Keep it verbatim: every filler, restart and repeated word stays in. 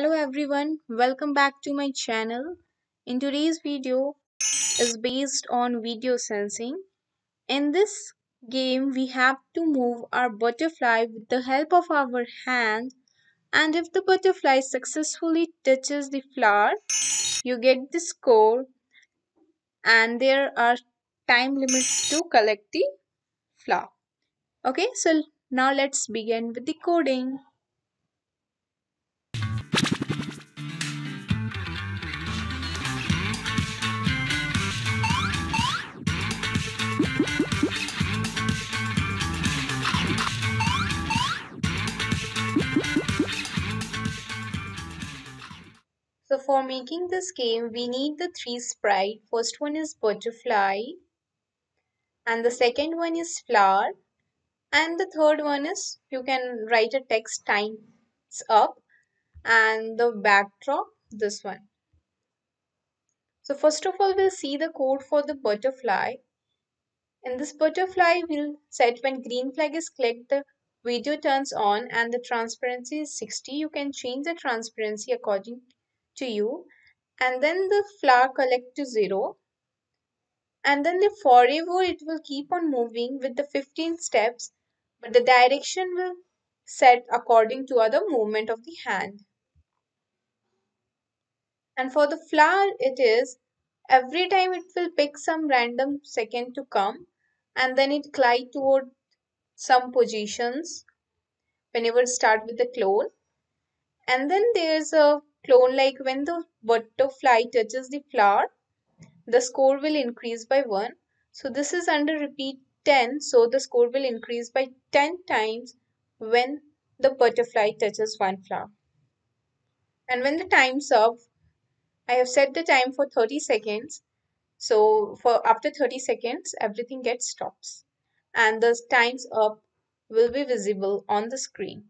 Hello everyone, welcome back to my channel. In today's video is based on video sensing. In this game we have to move our butterfly with the help of our hand, and if the butterfly successfully touches the flower you get the score, and there are time limits to collect the flower. Okay, so now let's begin with the coding. So for making this game, we need the three sprites. First one is butterfly, and the second one is flower, and the third one is, you can write a text time's up, and the backdrop, this one. So first of all, we'll see the code for the butterfly. In this butterfly, we'll set when green flag is clicked, the video turns on and the transparency is sixty. You can change the transparency according to you, and then the flower collect to zero, and then the forever it will keep on moving with the fifteen steps, but the direction will set according to other movement of the hand. And for the flower, it is every time it will pick some random second to come, and then it glide toward some positions whenever it start with the clone. And then there's a clone, like when the butterfly touches the flower the score will increase by one. So this is under repeat ten, so the score will increase by ten times when the butterfly touches one flower. And when the time's up, I have set the time for thirty seconds, so for after thirty seconds everything gets stops, and the time's up will be visible on the screen.